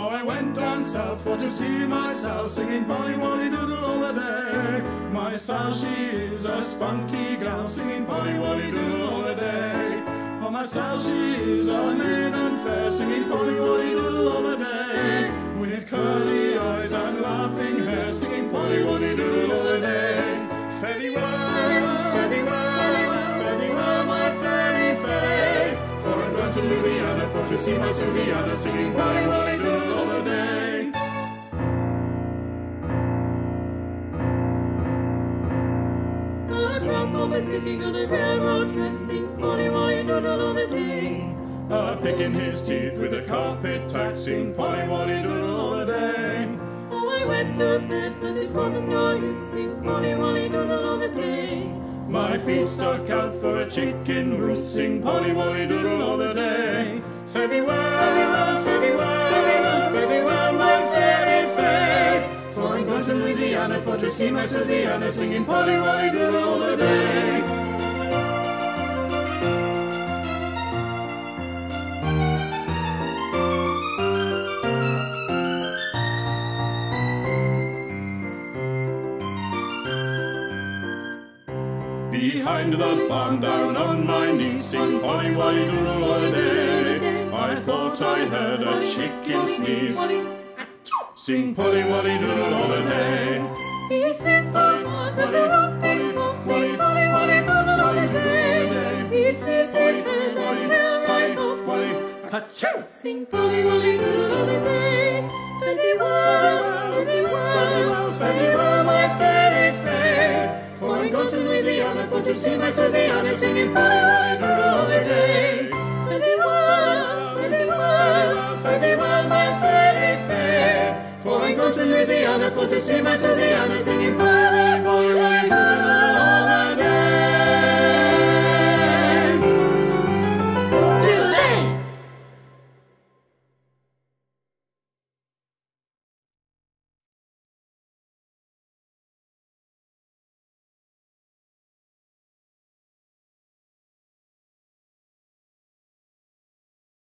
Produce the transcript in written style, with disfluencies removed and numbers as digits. I went down south for to see my sow singing Polly Wolly Doodle all the day. My sow, she is a spunky gal singing Polly Wolly Doodle all the day. Oh, my sow, she is all lean and fair singing Polly Wolly Doodle all the day. With curly eyes and laughing hair singing Polly Wolly Doodle all the day. Fare well, fare well, fare well, my fairy fair. For I'm going to Louisiana for to see my Susiana singing Polly Wolly Doodle. Sitting on a railroad track, sing Polly Wolly Doodle all the day. Picking his teeth with a carpet tack, sing Polly Wolly Doodle all the day. Oh, I went to bed, but it wasn't no use, sing Polly Wolly Doodle all the day. My feet stuck out for a chicken roost, sing Polly Wolly Doodle all the day. Fare thee well, fare thee well, fare thee well, my fairy fair. For I'm going to Louisiana for to see my Susiana singing Polly Wolly Doodle all the day. Behind the barn, down on my knees, sing Polly Wolly Doodle all the day. I thought I heard a chicken sneeze, sing Polly Wolly Doodle all the day. He sneezed so much that the rock picked off, sing Polly Wolly Doodle all the day. He sneezed his head until right off, sing Polly Wolly Doodle all the day. Fare thee well, fare thee well, fare thee well, my fairy fair. For I'm going to Louisiana for to see my Susiana singing Polly Wolly Doodle all the day. Fare thee well, fare thee well, fare thee well, my fairy fair. For I'm going to Louisiana for to see my Susiana singing Polly Wolly Doodle all the day.